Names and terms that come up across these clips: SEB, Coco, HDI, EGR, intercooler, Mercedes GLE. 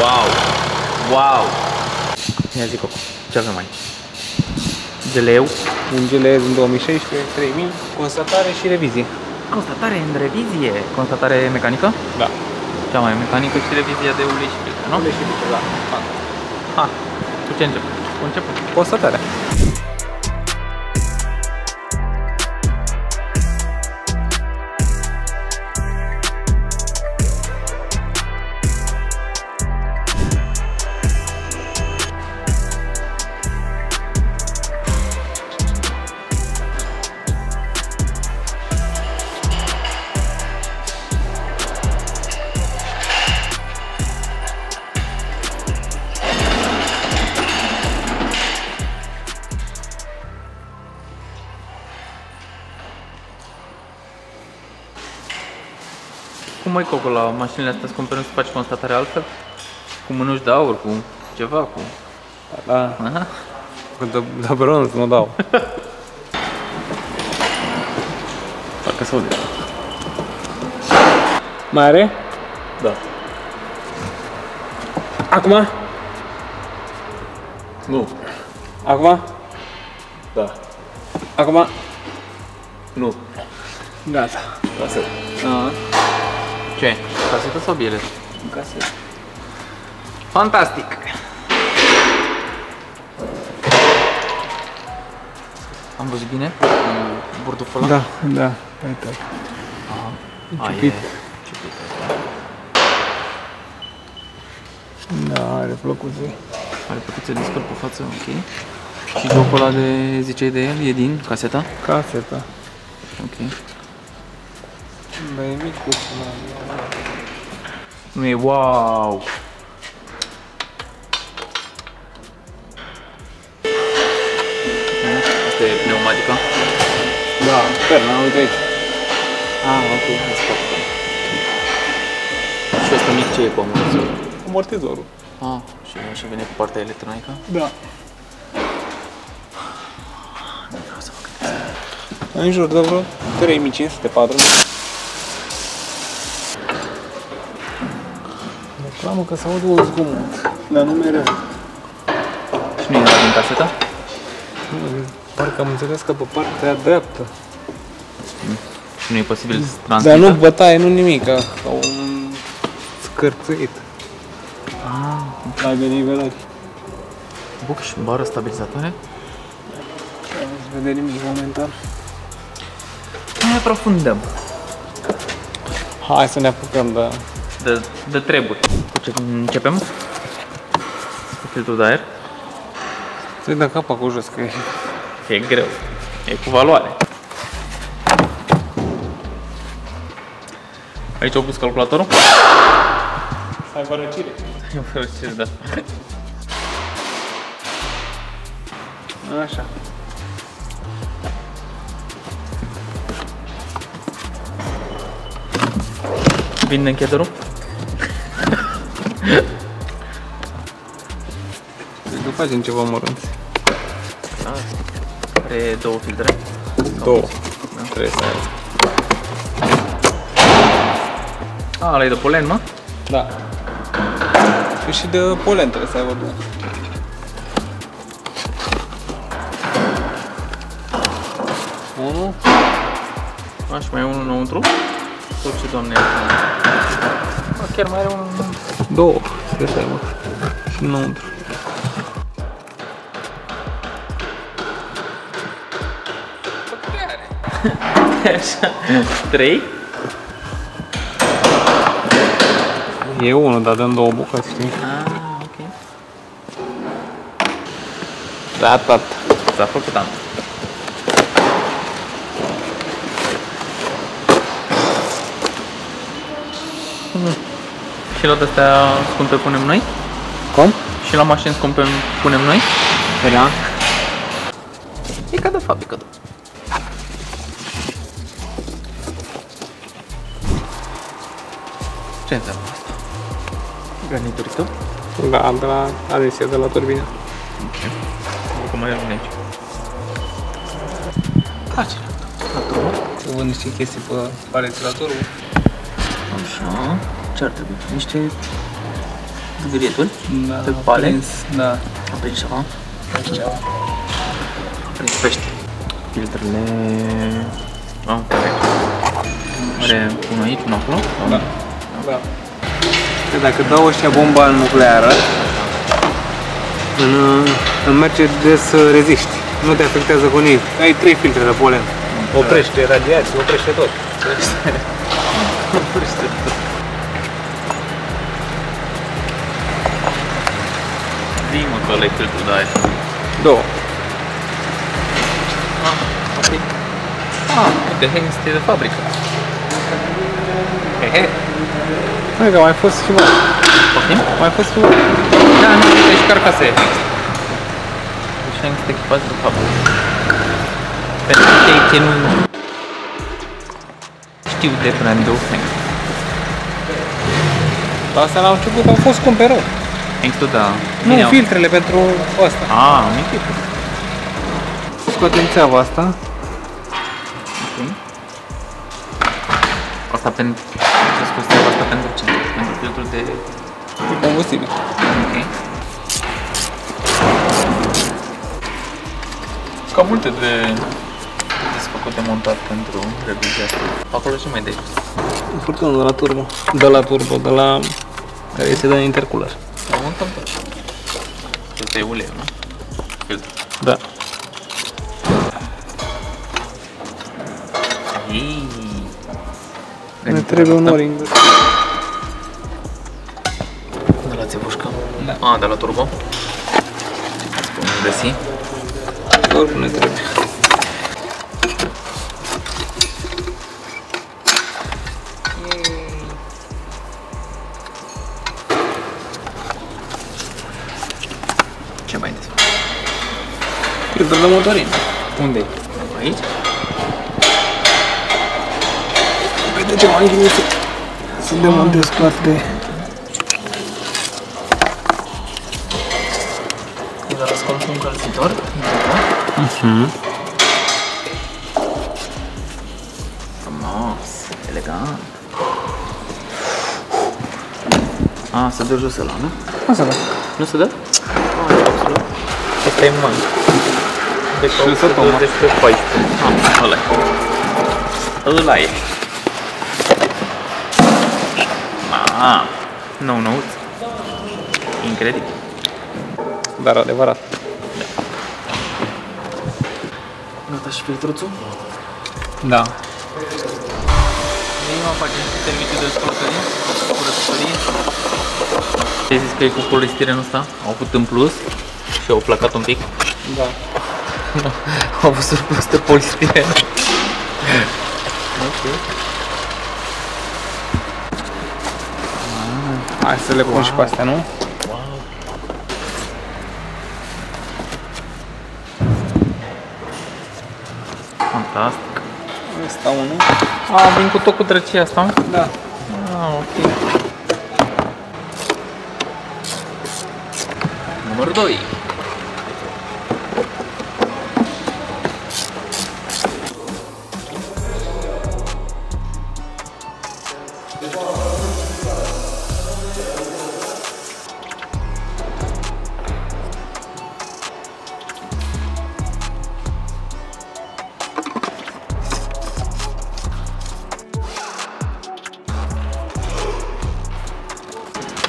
Wow! Wow! Ia zic acum, ce avem aici? GLE-ul. Un GLE din 2016, 3000, constatare și revizie. Constatare în revizie? Constatare mecanică? Da. Cea mai mecanică și revizia de ulei și plică, nu? Ulei și plică, da. Ah, cu ce începem? Cu începem. Constatarea. Cum mai coco la mașinile astea scumpe, nu se face constatare altfel? Cu mânuși de aur, cu ceva, cu... Da, aha. De bronz, nu dau. Parcă se aude. Mai are? Da. Acum? Nu. Acum? Da. Acum? Nu. Gata. Lasă. Ce? Casetă sau bilet? Casetă. Fantastic! Am văzut bine? Bordoful ăla? Da, da. Uite. Aha. Cipit. Cipit. Da, are plăcuțe. Are plăcuțe de scăl pe față, ok. Și jocul ăla de ziceai de el, e din caseta? Caseta. Ok. Mai e mic cu ăla. Nu e wow! Asta e pneumatica? Da, perna, uite aici. Ah, ok, hai să fac. Și asta mic ce e cu amortizorul? Amortizorul. Ah, și așa vine cu partea electronică? Da. Nu vreau să fac asta. În jur de vreo 3500, 4000. Mamă, că s-aude o zgomot, dar nu mereu. Și nu e la din caseta? Nu, parcă am înțeles că pe partea dreaptă. Și nu e posibil să transmită? Dar nu bătaie, nu nimic, ca un scârțuit. Ah, la nivelare. Buc și bară stabilizatoare? Nu se vede nimic momentan. Mai aprofundăm. Hai să ne apucăm, da. De treburi. Cu ce începem? Cu filtrul de aer. Să-i dă capa cu jos, că e greu. E cu valoare. Aici au pus calculatorul. Să aibă răcire. Să aibă răcire, da. Așa. Vine închederul. Cred că facem ceva mărunți. Da. Are două filtre. Două. Da. Trebuie să ai. A, ăla e de polen, mă? Da. Că și de polen trebuie să ai vorbim. Unul. Aș mai e unul înăuntru. Tot ce, doamne, chiar mai are un... Două, trebuie să ai, mă, și înăuntru. Așa, trei. E unul, dar dăm două bucăți, știi? Ah, ok. Ratat. S-a făcut am. Și la de-astea scumpe punem noi? Cum? Și la mașini scumpe punem noi? Da. E ca de fabrică. Ce înseamnă asta? Garnituri tău? Da, de la adesea, de la turbina. Ok. Cum mai rămâne aici? Acela. La turbo. Să văd niște chestii pe pareții la turbo. Așa. Ce ar trebui? Niște zgârietul? Te pale? Da. A prins ceva? A prins pește. Filtrele... Am corect. Are unul aici, unul acolo? Da. Da. Că dacă dau ăștia bomba nucleară, îmi merge de să reziști. Nu te afectează cu nimic. Ai 3 filtre de polen. Oprește radiații, oprește tot. Oprește tot. Zi mă că ăla-i filtrul de aia. 2. Ah, ok. Ah, uite, este de fabrică. He he. Măi, că a mai fost filmat. Poftim? A mai fost filmat. Da, nu știu, ești carcasa aia. Deci am este echipat de fabrică. Pentru că aici nu știu de până în 2 francs. Dar asta la început au fost cumpărări. Exact, da. Nu, filtrele pentru asta. Ah, am închis. Scoatem țeava asta. Asta pentru... Ce scoți țeava asta pentru ce? Pentru filtrul de... combustibil. Ok. Cam multe de... desfăcut de montat pentru revizia asta. Acolo ce mai dai? Furtunul de la turbo. De la... care este de intercooler. Am montăm tot. Asta e uleiul, nu? Filtrul. Da. Ne trebuie un o-ring. De la țepușcă? Da. A, de la turbo? Îți punem găsi? Oricum ne trebuie. Ce mai des? Filtrul de motorină. Unde-i? Aici? De ce m-am gândit să demontez toate? E doar ascult un încălzitor. Frumos, elegant. A, se dă jos ăla, nu? Nu se dă. Nu se dă? Nu, e absolut. Asta e mânc. Deci 124. Ăla e. Ah, nou. Incredibil. Dar adevărat. Gata și filtruțul? Da. Prima facem termitul de spălătorie, curățătorie. Ai zis că e cu polistirenul ăsta? Au avut în plus și au placat un pic. Da. Au avut surplus de polistiren. Ok. Hai să le pun și pe astea, nu? Fantastic. Asta unul. A, vin cu tot cu drăcia asta? Da. Ah, ok. Numărul 2.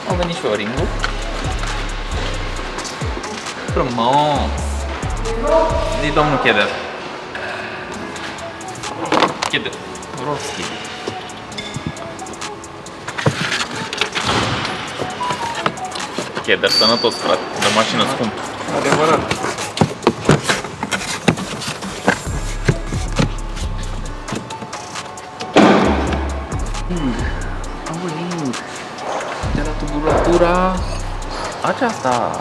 Am venit și o-ringul. Frumos! Zi, domnul Cheder. Cheder. Roschi. Cheder, sănătos, frate. De mașină scumpă. Adevărat. Tubulatura aceasta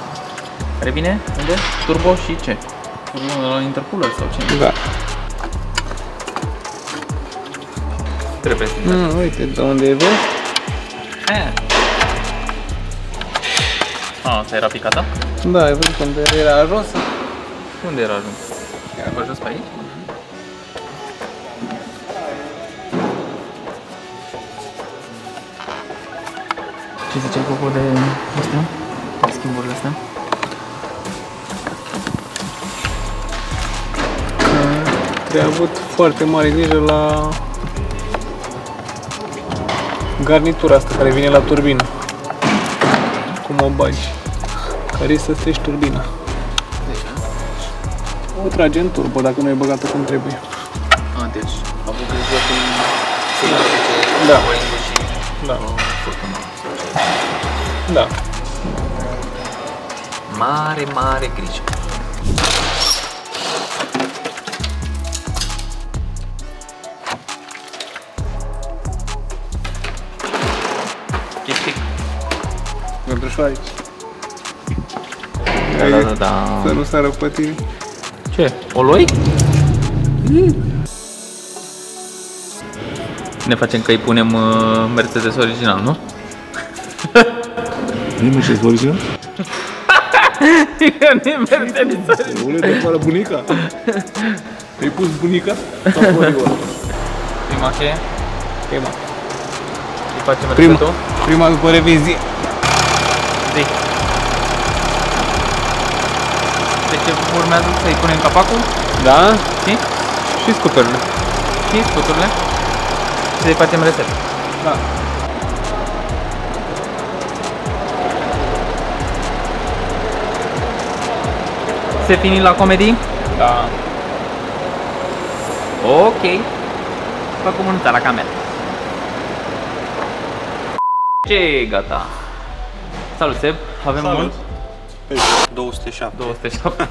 care vine? Unde? Turbo și ce? Turbo la intercooler sau ce? Da. Trebuie să uite, de unde e vezi? A, asta era picata? Da, ai văzut unde era ajuns? Unde era ajuns? Era pe jos pe aici? ce ziceai, Coco, de astea? Schimburile astea? De avut foarte mare grijă la garnitura asta care vine la turbină. Cum o bagi? Care să streci turbina. O trage în turbă dacă nu e bagată cum trebuie. A, deci am avut grijă cu... Da. Da. Da. Mare, mare grijă. Gândrușoarici. Da. Să nu s-a răpătit. Ce? O luai? Ne facem că îi punem Mercedes original, nu? Nu-i Mercedes original? Nu-i Mercedes original. Ule, de afară bunica? Te-ai pus bunica? Sau oriol? Prima ce e? Prima. Îi facem Mercedes-ul? Prima după revizie. Zi. Deci urmează să-i punem capacul? Da. Știi? Și scuturile. Și scuturile. Și să-i facem reset. Da. Se fini la comedii? Da. Ok. Fac comunica la camera. Ce, gata. Salut, Seb. Avem mult? 207. 207.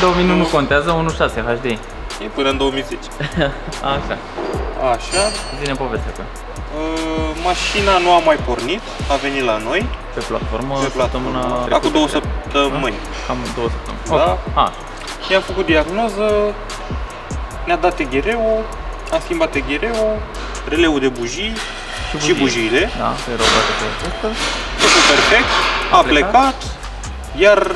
2000 nu contează, 1.6 HD. E până în 2010. Așa. Așa. Zine povestea ta. Mașina nu a mai pornit, a venit la noi. Pe platformă, săptămâna trecută. Acum 2 săptămâni. Cam 2 săptămâni. Da. Okay. I-am făcut diagnoză, ne-a dat TGR-ul, am schimbat TGR-ul, releul de bujii și bujiile. Da, se rogate pe asta. Totul perfect, a plecat, iar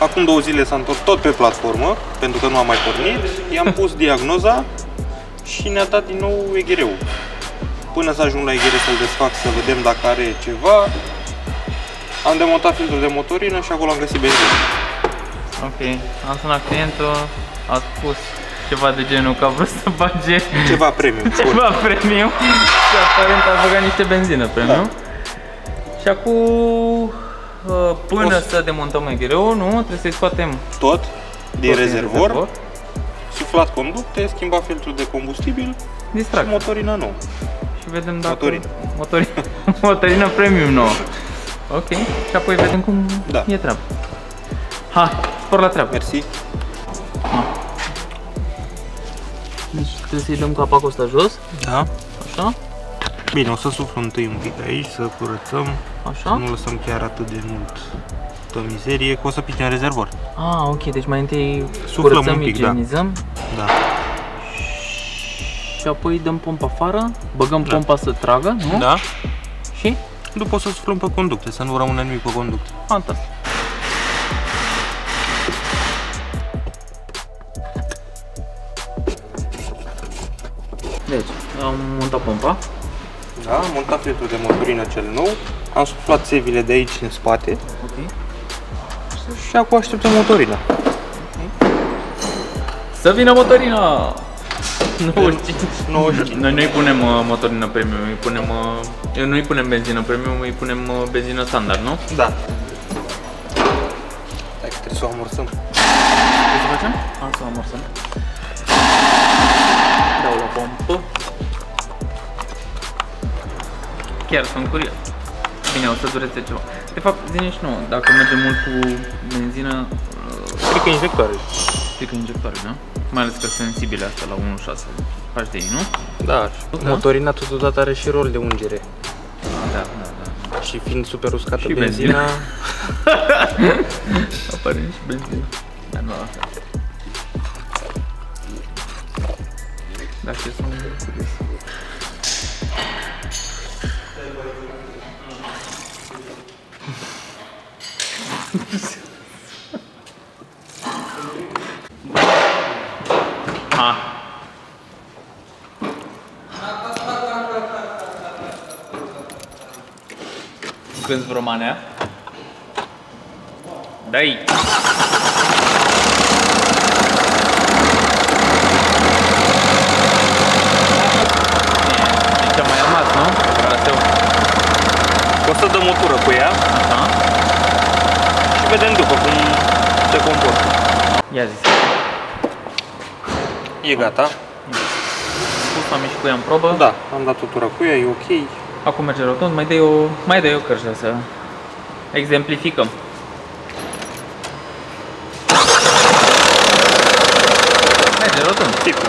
acum 2 zile s-a întors tot pe platformă, pentru că nu am mai pornit. I-am pus diagnoza și ne-a dat din nou EGR-ul. Până să ajung la EGR să-l desfac, să vedem dacă are ceva. Am demontat filtrul de motorină și acolo am găsit benzină. Ok, am sunat clientul, a spus ceva de genul că a vrut să bage ceva premium. Ceva premium. Și aparent a băgat niște benzină premium. Da. Și acum, până să demontăm EGR-ul, nu? Trebuie să-i scoatem tot din rezervor. Suflat conducte, schimba filtrul de combustibil. Distrac. Și motorina nouă. Și vedem dacă... Motorina premium nouă. Ok, și apoi vedem cum e treaba. Hai, spor la treabă. Mersi. Deci trebuie să-i dăm capacul ăsta jos. Da. Așa. Bine, o să suflu întâi un pic aici, să curățăm. Așa. Nu lăsăm chiar atât de mult mizerie, că o să pice în rezervor. Ah, ok, deci mai întâi suflăm, curățăm, igienizăm. Da. Da. Și apoi dăm pompa afară, băgăm pompa să tragă, nu? Da. Și? După o să suflăm pe conducte, să nu rămână nimic pe conducte. Fantastic. Deci, am montat pompa. Da, am montat filtrul de motorină cel nou. Am suflat țevile de aici în spate. Ok. Și acum așteptăm motorina. Okay. Să vină motorina! 95. Noi nu-i punem motorină premium, nu-i punem benzină premium, îi punem benzină standard, nu? Da. Stai că trebuie să o amorsăm. Ce să facem? Am să o amorsăm. Dau la pompă. Chiar sunt curios. Bine, o să dureze ceva. De fapt, zine și nouă, dacă merge mult cu benzină... Strică injectoare. Strică injectoare, da? Mai ales că sensibile astea la 1.6 HDI, nu? Da, motorina totodată are și rol de ungere. Da, da, da. Și fiind super uscată și benzina... Apare și benzina. Dar nu la fel. Dacă sunt curios. Ha. când România. Dai. Aici am mai rămas, nu? Raseu. O să dăm o tură cu ea. Aha. Și vedem după cum se comportă. Ia zi. E gata. Am ieșit cu ea în probă. Da, am dat o tură cu ea, e ok. Acum merge rotund, mai dai o cărșă să exemplificăm. Merge rotund. Tipul.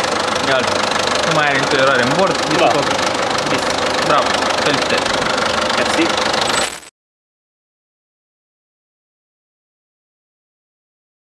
Nu mai are nicio eroare în bord. Da. Bravo, felicitări. Mersi.